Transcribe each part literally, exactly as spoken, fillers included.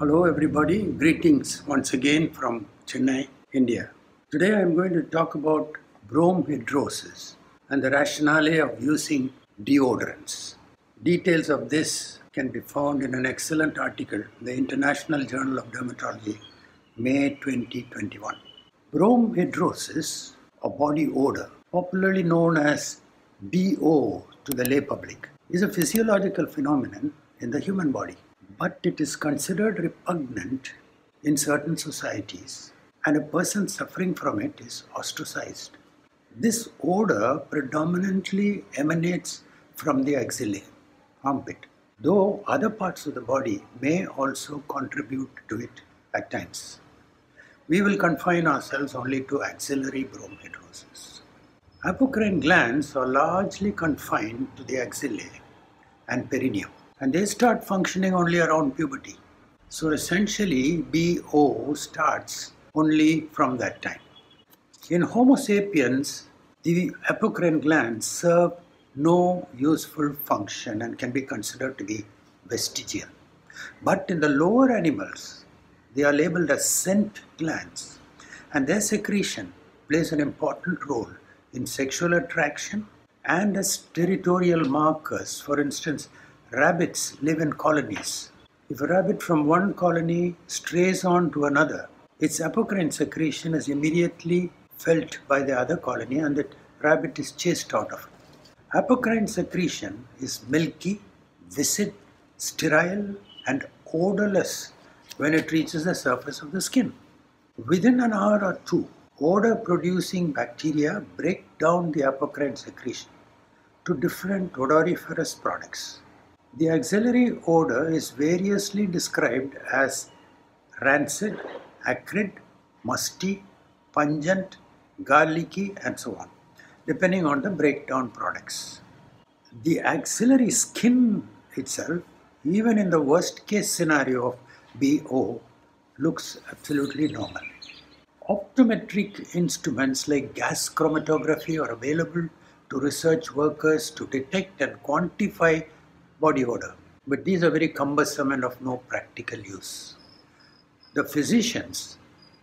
Hello everybody, greetings once again from Chennai, India. Today I am going to talk about bromhidrosis and the rationale of using deodorants. Details of this can be found in an excellent article in the International Journal of Dermatology, May twenty twenty-one. Bromhidrosis, a body odor, popularly known as B O to the lay public, is a physiological phenomenon in the human body. But it is considered repugnant in certain societies, and a person suffering from it is ostracized. This odor predominantly emanates from the axillae, armpit, though other parts of the body may also contribute to it at times. We will confine ourselves only to axillary bromhidrosis. Apocrine glands are largely confined to the axillae and perineum, and they start functioning only around puberty. So essentially, B O starts only from that time. In Homo sapiens, the apocrine glands serve no useful function and can be considered to be vestigial. But in the lower animals, they are labeled as scent glands, and their secretion plays an important role in sexual attraction and as territorial markers. For instance, rabbits live in colonies. If a rabbit from one colony strays on to another, its apocrine secretion is immediately felt by the other colony and the rabbit is chased out of it. Apocrine secretion is milky, viscid, sterile and odorless when it reaches the surface of the skin. Within an hour or two, odor-producing bacteria break down the apocrine secretion to different odoriferous products. The axillary odor is variously described as rancid, acrid, musty, pungent, garlicky, and so on, depending on the breakdown products. The axillary skin itself, even in the worst case scenario of B O, looks absolutely normal. Optometric instruments like gas chromatography are available to research workers to detect and quantify body odor, but these are very cumbersome and of no practical use. The physicians'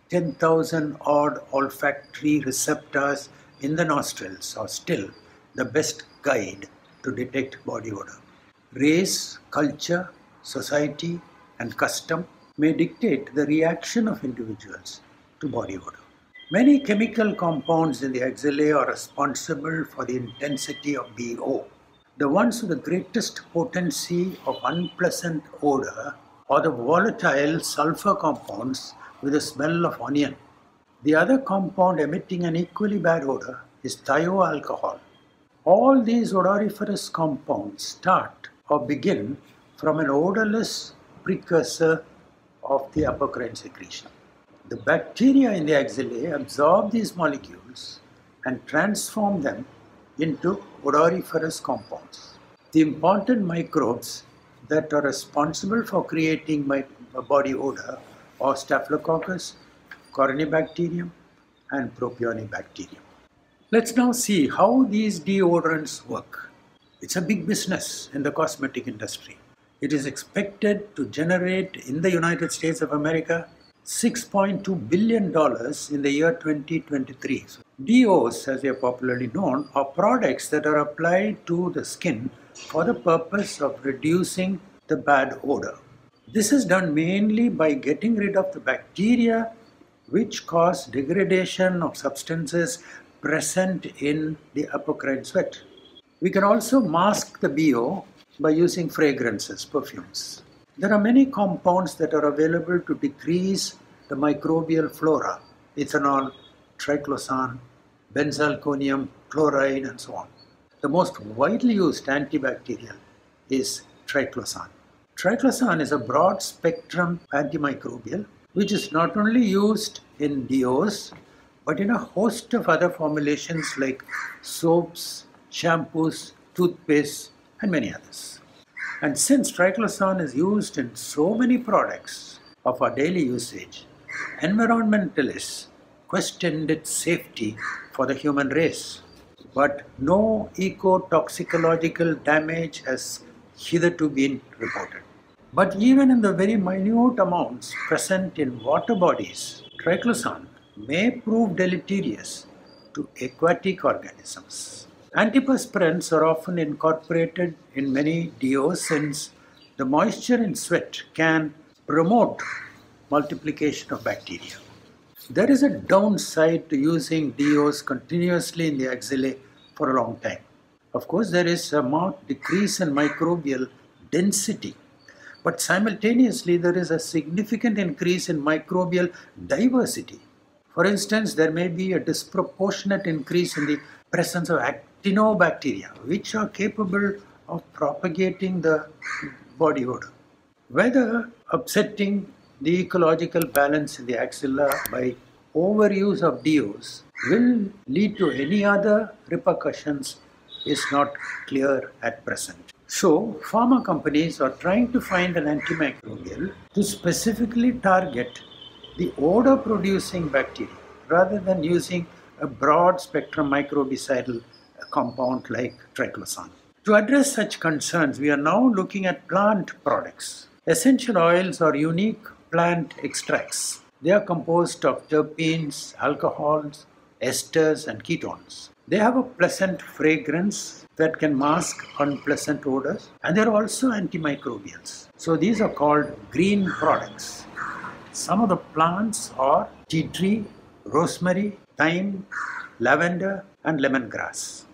ten thousand odd olfactory receptors in the nostrils are still the best guide to detect body odor. Race, culture, society, and custom may dictate the reaction of individuals to body odor. Many chemical compounds in the axillae are responsible for the intensity of B O. The ones with the greatest potency of unpleasant odor are the volatile sulfur compounds with the smell of onion. The other compound emitting an equally bad odor is thioalcohol. All these odoriferous compounds start or begin from an odorless precursor of the apocrine secretion. The bacteria in the axillae absorb these molecules and transform them into odoriferous compounds. The important microbes that are responsible for creating my body odor are Staphylococcus, Corynebacterium, and Propionibacterium. Let's now see how these deodorants work. It's a big business in the cosmetic industry. It is expected to generate in the United States of America six point two billion dollars in the year twenty twenty-three. So, D Os, as they are popularly known, are products that are applied to the skin for the purpose of reducing the bad odor. This is done mainly by getting rid of the bacteria which cause degradation of substances present in the apocrine sweat. We can also mask the B O by using fragrances, perfumes. There are many compounds that are available to decrease the microbial flora, ethanol, triclosan, benzalkonium, chloride, and so on. The most widely used antibacterial is triclosan. Triclosan is a broad spectrum antimicrobial which is not only used in D Os but in a host of other formulations like soaps, shampoos, toothpaste, and many others. And since triclosan is used in so many products of our daily usage, environmentalists questioned its safety for the human race. But no ecotoxicological damage has hitherto been reported. But even in the very minute amounts present in water bodies, triclosan may prove deleterious to aquatic organisms. Antiperspirants are often incorporated in many D Os since the moisture in sweat can promote multiplication of bacteria. There is a downside to using D Os continuously in the axillae for a long time. Of course, there is a marked decrease in microbial density, but simultaneously there is a significant increase in microbial diversity. For instance, there may be a disproportionate increase in the presence of actinobacteria, which are capable of propagating the body odor, whether upsetting the ecological balance in the axilla by overuse of D Os will lead to any other repercussions is not clear at present. So, pharma companies are trying to find an antimicrobial to specifically target the odor producing bacteria rather than using a broad spectrum microbicidal compound like triclosan. To address such concerns, we are now looking at plant products. Essential oils are unique plant extracts. They are composed of terpenes, alcohols, esters and ketones. They have a pleasant fragrance that can mask unpleasant odors, and they are also antimicrobials. So these are called green products. Some of the plants are tea tree, rosemary, thyme, lavender and lemongrass.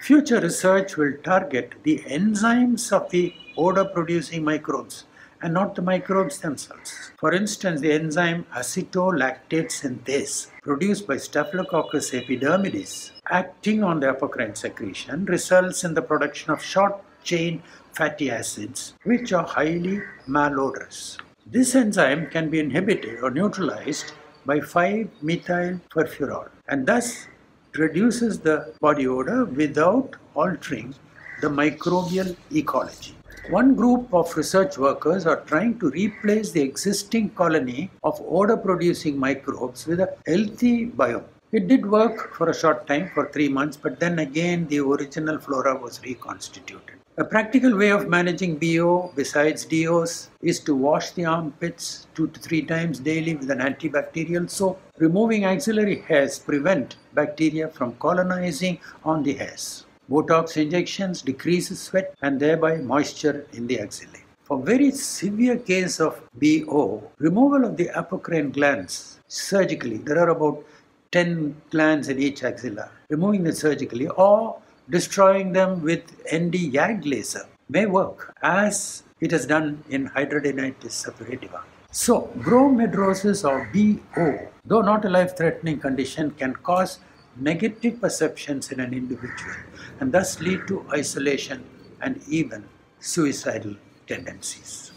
Future research will target the enzymes of the odor-producing microbes and not the microbes themselves. For instance, the enzyme acetolactate synthase produced by Staphylococcus epidermidis acting on the apocrine secretion results in the production of short-chain fatty acids which are highly malodorous. This enzyme can be inhibited or neutralized by five methyl furfural and thus reduces the body odor without altering the microbial ecology. One group of research workers are trying to replace the existing colony of odor-producing microbes with a healthy biome. It did work for a short time, for three months, but then again the original flora was reconstituted. A practical way of managing B O besides D Os is to wash the armpits two to three times daily with an antibacterial soap. Removing axillary hairs prevent bacteria from colonizing on the hairs. Botox injections decreases sweat and thereby moisture in the axillae. For very severe case of B O, removal of the apocrine glands surgically, there are about ten glands in each axilla, removing them surgically or destroying them with N d YAG laser may work as it is done in hidradenitis suppurativa. So, bromhidrosis or B O, though not a life-threatening condition, can cause negative perceptions in an individual and thus lead to isolation and even suicidal tendencies.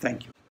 Thank you.